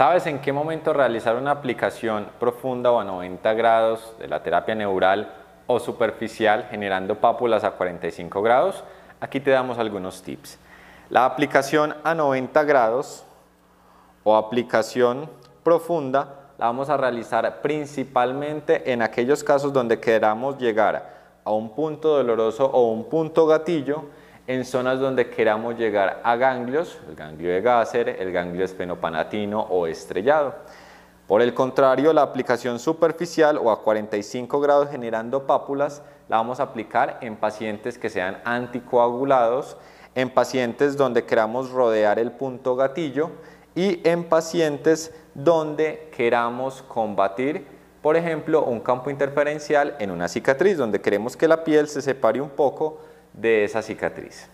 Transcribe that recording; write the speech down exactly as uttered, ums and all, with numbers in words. ¿Sabes en qué momento realizar una aplicación profunda o a noventa grados de la terapia neural o superficial generando pápulas a cuarenta y cinco grados? Aquí te damos algunos tips. La aplicación a noventa grados o aplicación profunda la vamos a realizar principalmente en aquellos casos donde queramos llegar a un punto doloroso o un punto gatillo en zonas donde queramos llegar a ganglios, el ganglio de Gasser, el ganglio esfenopalatino o estrellado. Por el contrario, la aplicación superficial o a cuarenta y cinco grados generando pápulas la vamos a aplicar en pacientes que sean anticoagulados, en pacientes donde queramos rodear el punto gatillo y en pacientes donde queramos combatir, por ejemplo, un campo interferencial en una cicatriz, donde queremos que la piel se separe un poco de esa cicatriz.